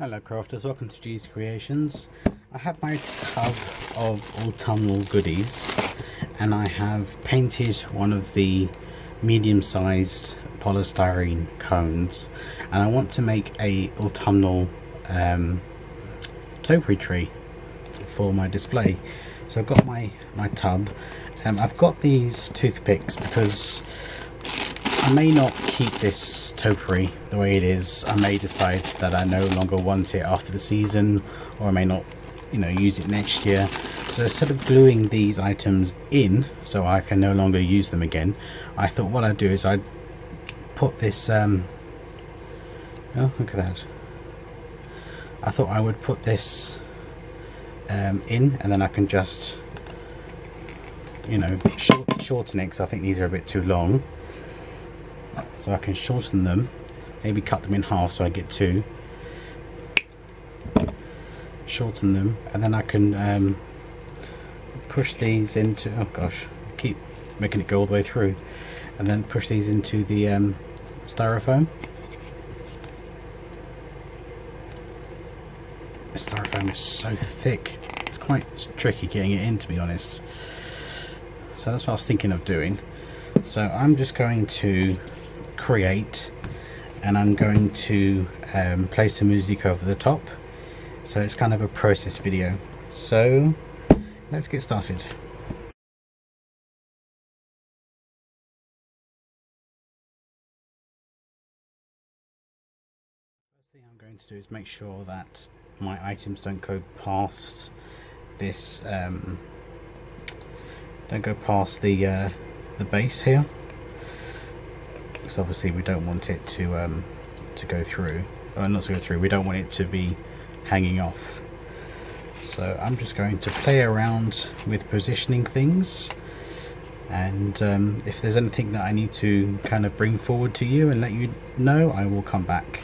Hello crafters, welcome to G's Creations. I have my tub of autumnal goodies and I have painted one of the medium-sized polystyrene cones, and I want to make a autumnal topiary tree for my display. So I've got my tub. I've got these toothpicks because I may not keep this topiary the way it is. I may decide that I no longer want it after the season, or I may not, you know, use it next year. So instead of gluing these items in so I can no longer use them again, I thought what I'd do is I'd put this oh, look at that. I thought I would put this in, and then I can just, you know, shorten it, because I think these are a bit too long. So I can shorten them, maybe cut them in half so I get two. Shorten them, and then I can push these into, oh gosh, I keep making it go all the way through, and then push these into the styrofoam. The styrofoam is so thick, it's quite tricky getting it in, to be honest. So that's what I was thinking of doing. So I'm just going to create, and I'm going to place a music over the top, so it's kind of a process video. So let's get started. First thing I'm going to do is make sure that my items don't go past the base here, because obviously we don't want it to go through, or not to go through, we don't want it to be hanging off. So I'm just going to play around with positioning things, and if there's anything that I need to kind of bring forward to you and let you know, I will come back.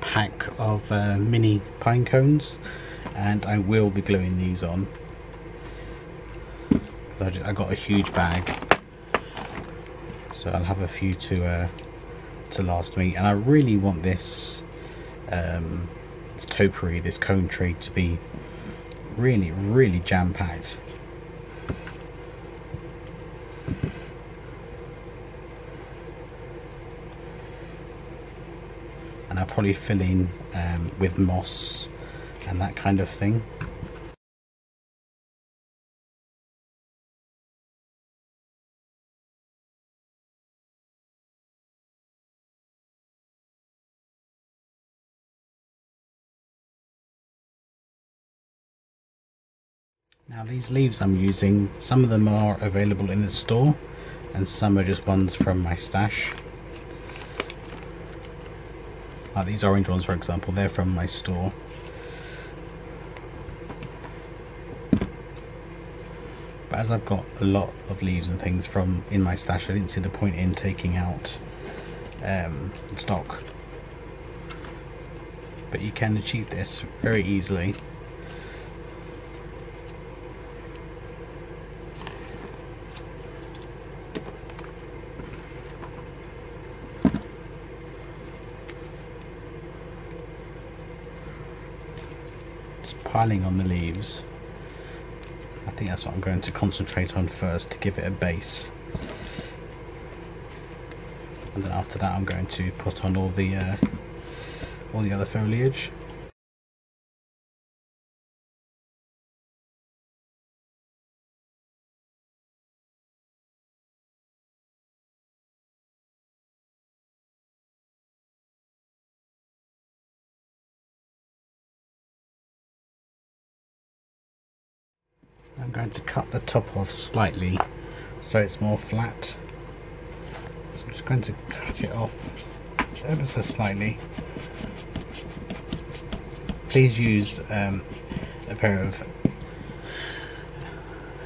Pack of mini pine cones, and I will be gluing these on. I got a huge bag, so I'll have a few to last me, and I really want this this topiary, this cone tree, to be really jam-packed. And I'll probably fill in with moss and that kind of thing. Now these leaves I'm using, some of them are available in the store and some are just ones from my stash. Like these orange ones, for example, they're from my store. But as I've got a lot of leaves and things from in my stash, I didn't see the point in taking out stock. But you can achieve this very easily. Piling on the leaves. I think that's what I'm going to concentrate on first to give it a base, and then after that I'm going to put on all the other foliage. I'm going to cut the top off slightly so it's more flat. So I'm just just going to cut it off ever so slightly. Please use a pair of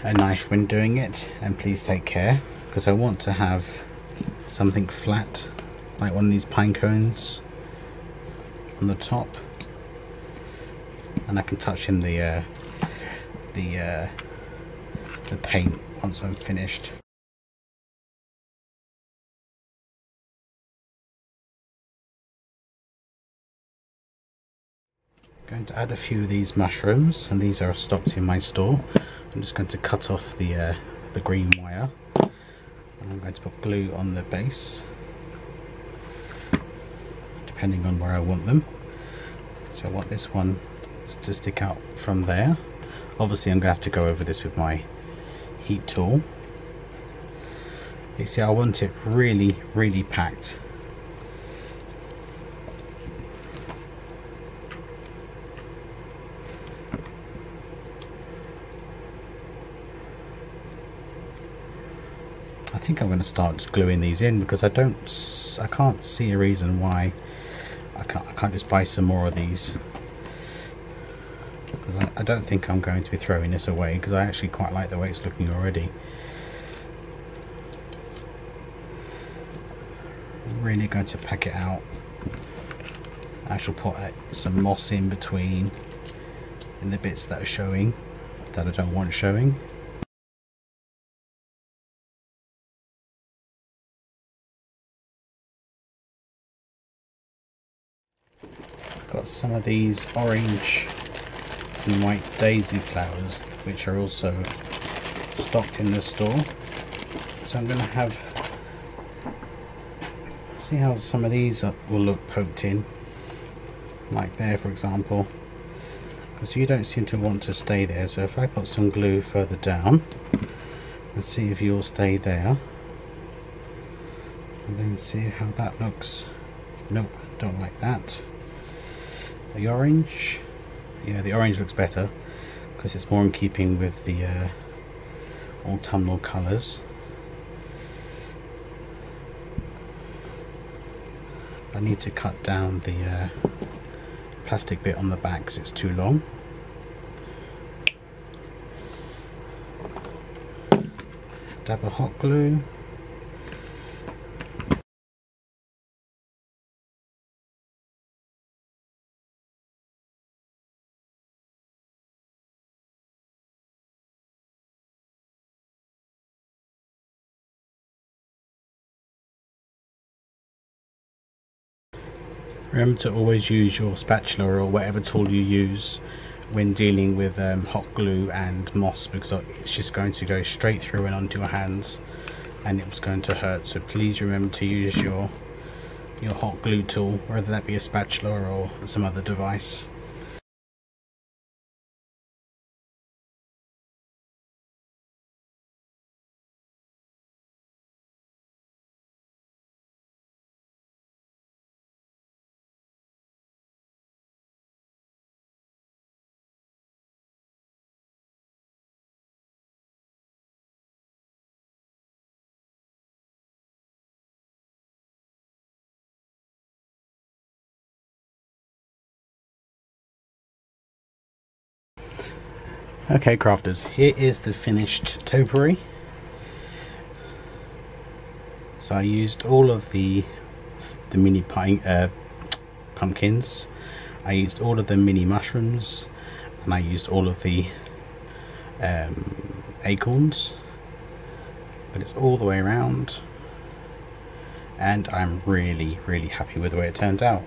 a knife when doing it, and please take care, because I want to have something flat like one of these pine cones on the top, and I can touch in the paint once I'm finished. I'm going to add a few of these mushrooms, and these are stocked in my store. I'm just going to cut off the green wire, and I'm going to put glue on the base depending on where I want them. So I want this one to stick out from there. Obviously I'm going to have to go over this with my heat tool. You see, I want it really, really packed. I think I'm going to start just gluing these in, because I can't see a reason why I can't just buy some more of these, because I don't think I'm going to be throwing this away, because I actually quite like the way it's looking already. I'm really going to pack it out. I shall put some moss in between, in the bits that are showing, that I don't want showing. Got some of these orange and white daisy flowers, which are also stocked in the store. So I'm going to see how some of these will look poked in, like there for example, because you don't seem to want to stay there. So if I put some glue further down and see if you'll stay there, and then see how that looks. Nope, don't like that. The orange, yeah, the orange looks better because it's more in keeping with the autumnal colours. I need to cut down the plastic bit on the back because it's too long. Dab of hot glue. Remember to always use your spatula or whatever tool you use when dealing with hot glue and moss, because it's just going to go straight through and onto your hands, and it's going to hurt. So please remember to use your hot glue tool, whether that be a spatula or some other device. Okay crafters, here is the finished topiary. So I used all of the mini pumpkins, I used all of the mini mushrooms, and I used all of the acorns, but it's all the way around, and I'm really, really happy with the way it turned out.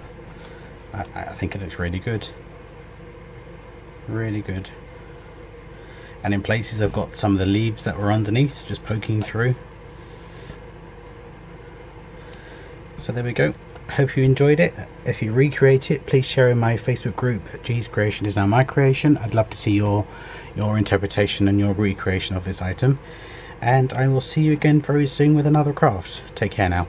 I think it looks really good, really good. And in places I've got some of the leaves that were underneath just poking through. So there we go. Hope you enjoyed it. If you recreate it, please share in my Facebook group, G's Creation is now my creation. I'd love to see your interpretation and your recreation of this item. And I will see you again very soon with another craft. Take care now.